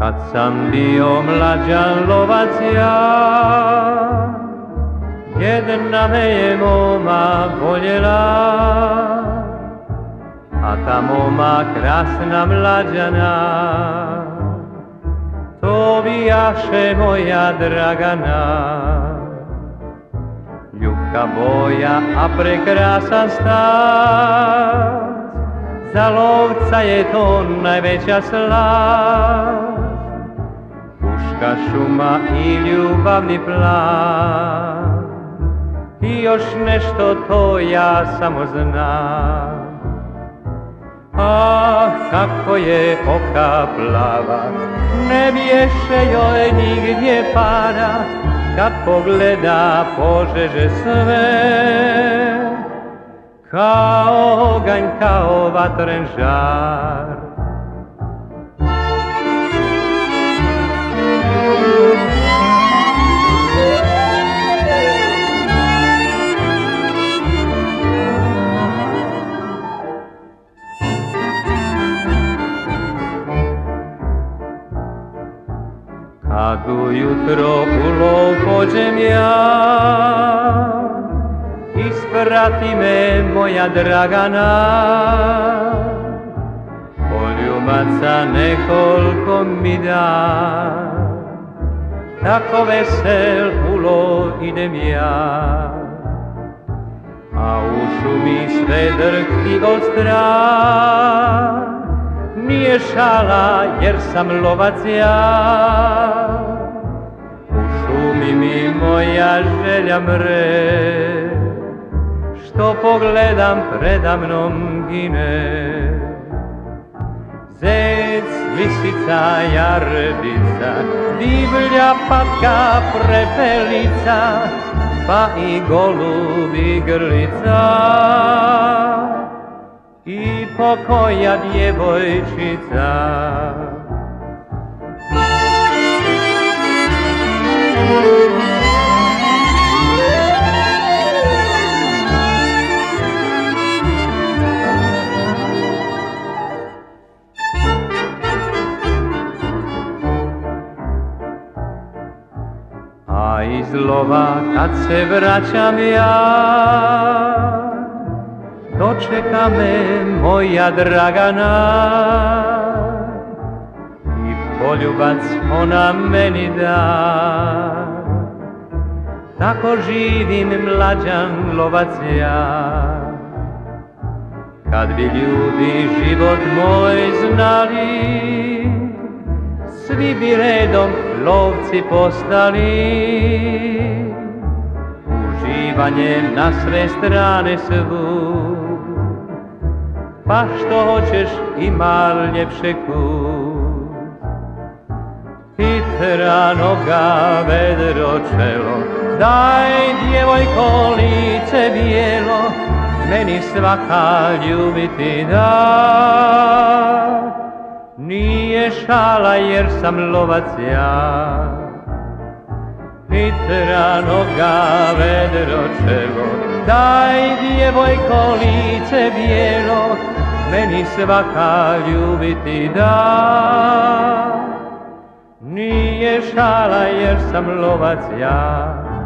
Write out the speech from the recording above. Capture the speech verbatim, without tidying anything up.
Kad sam bio mlađan lovac ja, jedna me je moma voljela, a ta moma krasna mlađana, to bijaše moja Dragana. Ljubka boja, a prekrasan stav, za lovca je to najveća slast. Puška, šuma i ljubavni plan, i još nešto to ja samo znam. Ah, kako je oka plava, ne bješe joj nigdje para, kad pogleda požeže sve, kao oganj, kao vatren žar. Kad ujutro u lov pođem ja, isprati me moja Dragana, poljubaca nekoliko mi da, tako vesel u lov idem ja. A u šumi sve drhti od strah, nije šala jer sam lovac ja. U šumi mi moja želja mre, što pogledam preda mnom gine. Zec, lisica, jarbica, divlja patka, prepelica, pa i golub igrlica, i pokoja djevojčica. A iz lova kad se vraćam ja, dočeka me moja Dragana, i poljubac ona meni da, tako živim mlađan lovac ja. Kad bi ljudi život moj znali, svi bi redom lovci postali. Uživanje na sve strane svud, pa što hoćeš ima ljepše kud. Hitra noga, vedro čelo, daj djevojko lice bijelo, meni svaka ljubiti da, nije šala jer sam lovac ja. Hitra noga, vedro čelo, daj djevojko lice bijelo, meni svaka ljubiti da, nije šala jer sam lovac ja.